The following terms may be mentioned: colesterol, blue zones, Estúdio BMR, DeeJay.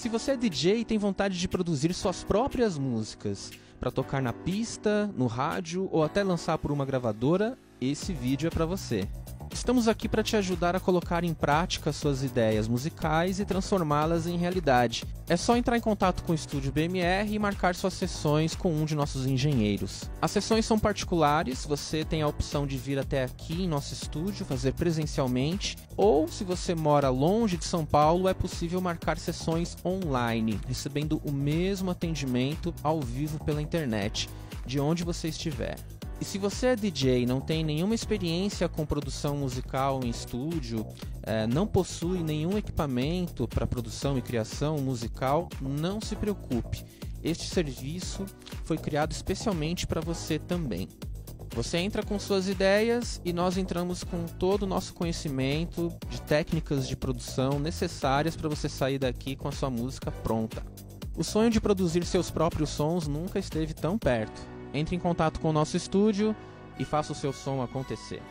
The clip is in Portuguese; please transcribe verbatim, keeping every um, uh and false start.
Se você é D J e tem vontade de produzir suas próprias músicas para tocar na pista, no rádio ou até lançar por uma gravadora, esse vídeo é para você. Estamos aqui para te ajudar a colocar em prática suas ideias musicais e transformá-las em realidade. É só entrar em contato com o Estúdio B M R e marcar suas sessões com um de nossos engenheiros. As sessões são particulares, você tem a opção de vir até aqui em nosso estúdio, fazer presencialmente, ou se você mora longe de São Paulo, é possível marcar sessões online, recebendo o mesmo atendimento ao vivo pela internet, de onde você estiver. E se você é D J e não tem nenhuma experiência com produção musical em estúdio, é, não possui nenhum equipamento para produção e criação musical, não se preocupe. Este serviço foi criado especialmente para você também. Você entra com suas ideias e nós entramos com todo o nosso conhecimento de técnicas de produção necessárias para você sair daqui com a sua música pronta. O sonho de produzir seus próprios sons nunca esteve tão perto. Entre em contato com o nosso estúdio e faça o seu som acontecer.